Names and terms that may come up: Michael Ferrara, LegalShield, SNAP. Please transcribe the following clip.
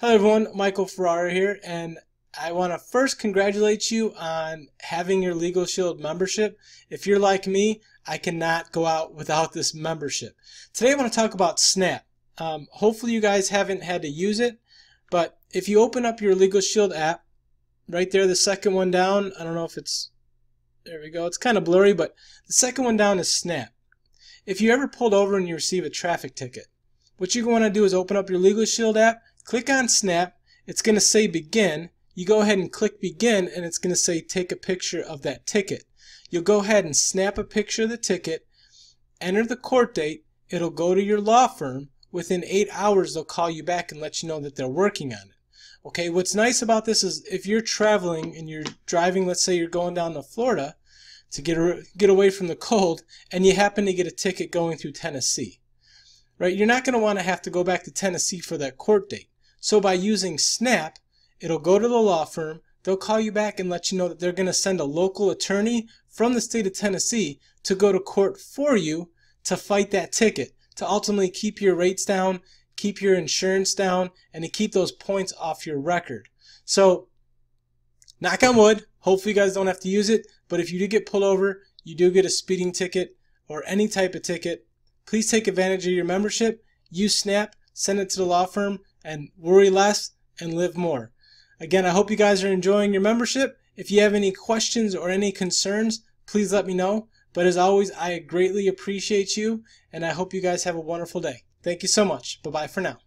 Hello everyone, Michael Ferrara here, and I want to first congratulate you on having your LegalShield membership. If you're like me, I cannot go out without this membership. Today I want to talk about SNAP. Hopefully you guys haven't had to use it, but if you open up your LegalShield app, right there, the second one down, I don't know if it's, there we go, it's kind of blurry, but the second one down is SNAP. If you ever pulled over and you receive a traffic ticket, what you're going to do is open up your LegalShield app, click on SNAP, it's going to say begin, you go ahead and click begin, and it's going to say take a picture of that ticket. You'll go ahead and snap a picture of the ticket, enter the court date, it'll go to your law firm, within 8 hours they'll call you back and let you know that they're working on it. Okay, what's nice about this is if you're traveling and you're driving, let's say you're going down to Florida to get away from the cold, and you happen to get a ticket going through Tennessee, right? You're not going to want to have to go back to Tennessee for that court date. So by using SNAP, it'll go to the law firm, they'll call you back and let you know that they're going to send a local attorney from the state of Tennessee to go to court for you to fight that ticket, to ultimately keep your rates down, keep your insurance down, and to keep those points off your record. So, knock on wood, hopefully you guys don't have to use it, but if you do get pulled over, you do get a speeding ticket or any type of ticket, please take advantage of your membership, use SNAP, send it to the law firm, and worry less and live more. Again, I hope you guys are enjoying your membership. If you have any questions or any concerns, please let me know. But as always, I greatly appreciate you, and I hope you guys have a wonderful day. Thank you so much. Bye-bye for now.